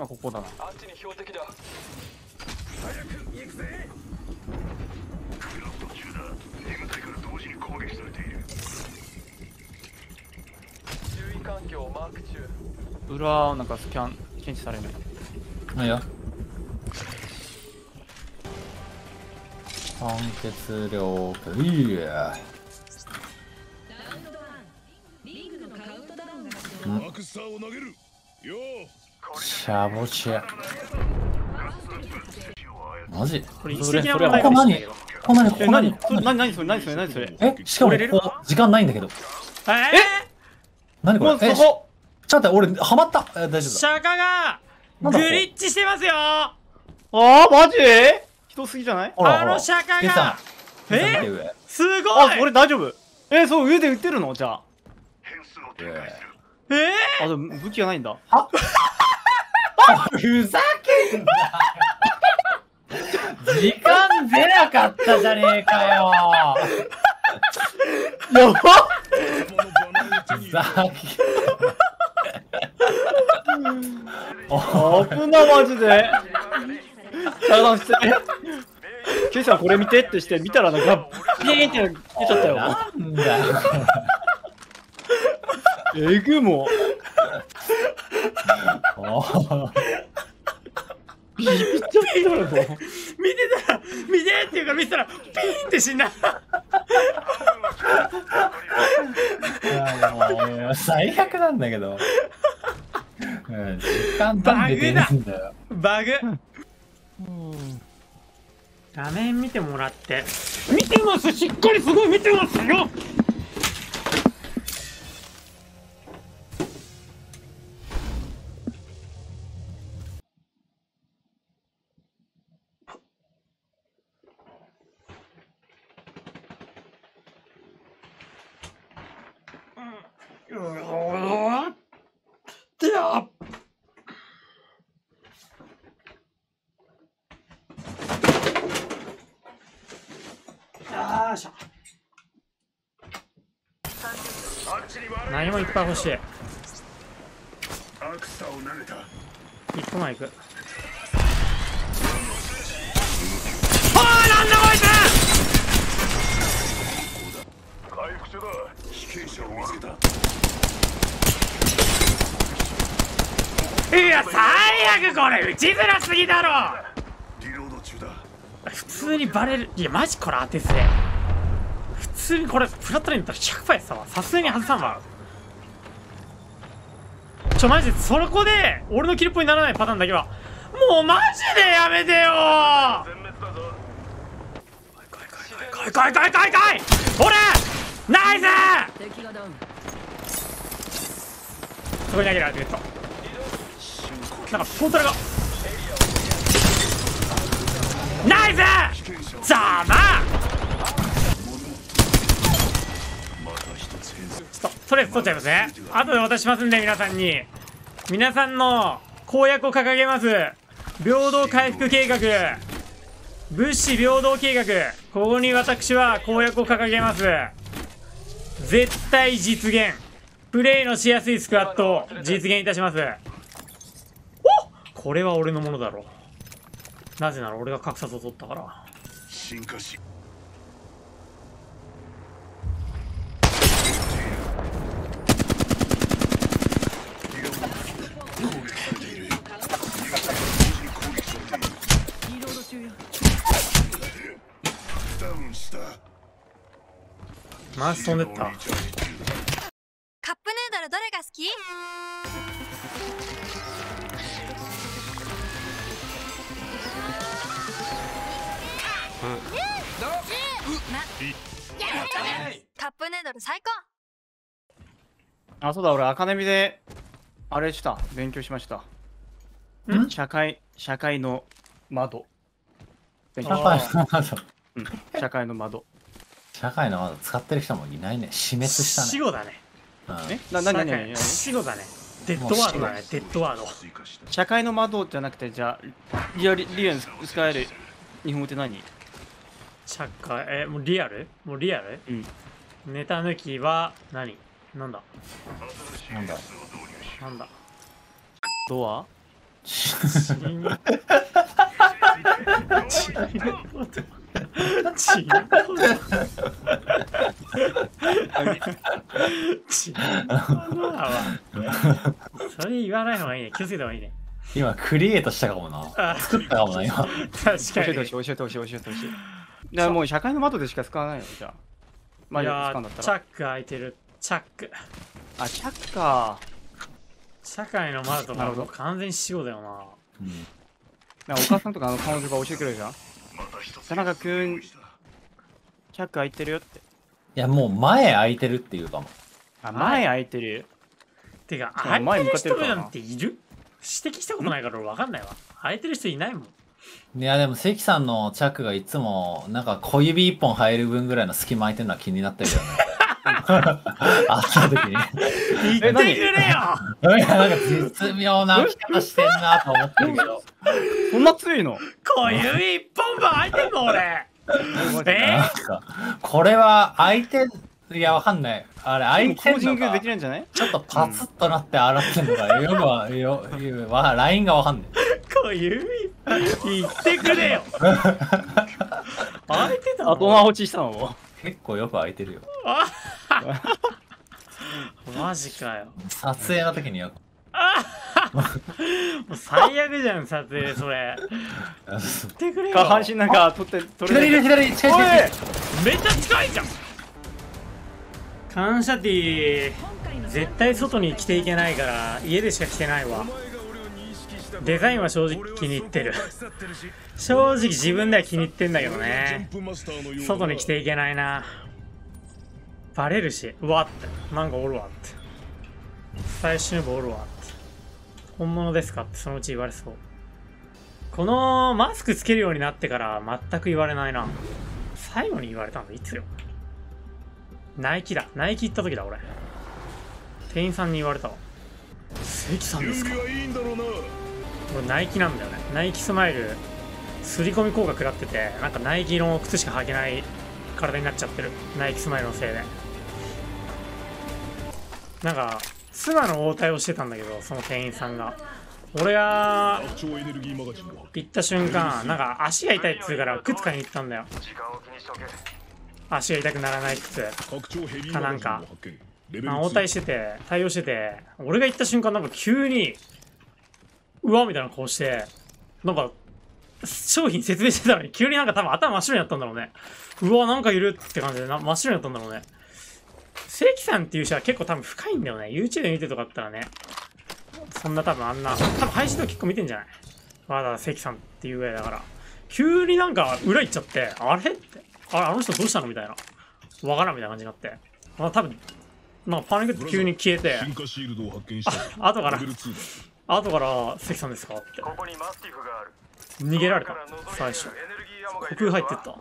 今ここだな。あっちに標的だ。早く行くぜ。クラフト中だ。2部隊から同時に攻撃されている。注意環境マーク中。裏なんかスキャン検知されない。あ、いや酸欠量ブイヤシャボチェマジこれ何それえ、しかも時間ないんだけど何これえ、ちょっと俺ハマった。大丈夫。釈迦がグリッチしてますよ。ああマジ人すぎじゃない？あの釈迦がえすごい。あ、俺大丈夫。そう上で打てるのじゃああ、でも武器がないんだ。はふざけんな。時間出なかったじゃねえかよ。やばふざけんな。危なマジで。あ、してケイさんこれ見てってして見たらなんかピーンって出ちゃったよ。なんだよ。えぐもビビっちゃったの。見てっていうから見てたらピーンって死んだ。もう最悪なんだけど。時間単位で出るんだよ。バグ。画面見てもらって。見てます。しっかりすごい見てますよ。何もいっぱい欲しい。1個前行く。おーなんだこいつ。回復中だ。被験者を見つけた。いや最悪これ打ちづらすぎだろ。リロード中だ。普通にバレる。いやマジこれ当てすれ。普通にこれフラットラインだったら100倍やったわ。さすがに外さんわ。マジでそこで俺のキルポにならないパターンだけはもうマジでやめてよー。かいほらナイス。そこに投げるアルティメットなんかポータルがナイス。ざまとりあえず取っちゃいますね。あとで渡しますんで皆さんに。皆さんの公約を掲げます。平等回復計画。物資平等計画。ここに私は公約を掲げます。絶対実現。プレイのしやすいスクワットを実現いたします。お！これは俺のものだろう。なぜなら俺が格差を取ったから。進化しマス飛んでった。カップヌードルどれが好き？カップヌードル最高。あ、そうだ俺アカデミーであれした勉強しました。ん？社会の窓勉強しました。社会の窓。社会の窓使ってる人もいないね。死滅したね。死語だね。何死語だね。デッドワードだね。デッドワード。社会の窓じゃなくて、じゃあリアルリアル使える日本語って何？社会もうリアル？もうリアル？うん。ネタ抜きは何？なんだ？なんだ？ドア？それ言わない方がいいね。気をつけた方がいいね。今クリエイトしたかもな。作ったかもな今。確かに。教えてほしい。だからもう社会の窓でしか使わないよじゃあ。まあ使うんだったら。チャック開いてる。チャック。あチャックか。社会の窓とかもう完全に死後だよな。うん。お母さんとか彼女が教えてくれるじゃん。田中君、チャック開いてるよって。いやもう前開いてるっていうかも。あ前開いてる。てか開いてる人なんている？指摘したことないから分かんないわ。生えてる人いないもん。いやでも関さんのチャックがいつもなんか小指一本入る分ぐらいの隙間空いてるのは気になってるよね。あった時に言ってくれよ。なんか絶妙な開き方してんなと思ってるけど。そんな強いの？小指一本分空いてんの俺。これは空いてん。いや、わかんない。あれ、相手のができるんじゃないちょっとパツッとなって洗ってんのか。よくは、ラインがわかんない。こういう言ってくれよ。開いてたの後回落ちしたの結構よく開いてるよ。マジかよ。撮影の時によく。もう最悪じゃん、撮影それ。言ってくれよ。下半身なんか取れる。左、めっちゃ近いじゃん。感謝ティー絶対外に着ていけないから家でしか着てないわ。デザインは正直気に入ってる。正直自分では気に入ってんだけどね。外に着ていけないな。バレるし、うわってなんかおるわって最終部おるわって本物ですかってそのうち言われそう。このマスクつけるようになってから全く言われないな。最後に言われたのいつよ。ナイキ行った時だ俺。店員さんに言われたわ。関さんですか。俺ナイキなんだよね。ナイキスマイルすり込み効果食らっててなんかナイキの靴しか履けない体になっちゃってる。ナイキスマイルのせいでなんか妻の応対をしてたんだけどその店員さんが。俺が行った瞬間なんか足が痛いっつうから靴買いに行ったんだよ。足が痛くならない靴かなんか、まあ、応対してて対応してて俺が行った瞬間なんか急にうわみたいな顔してなんか商品説明してたのに急になんか多分頭真っ白になったんだろうね。うわなんかいるって感じで真っ白になったんだろうね。関さんっていう人は結構多分深いんだよね。 YouTube で見てとかあったらね。そんな多分あんな多分配信とか結構見てんじゃないわざわざ関さんっていうぐらいだから急になんか裏行っちゃってあれってあの人どうしたのみたいな。わからんみたいな感じになって。まあ、多分なんかパニックって急に消えて、後から関さんですかって。逃げられた。最初。虚空入ってった。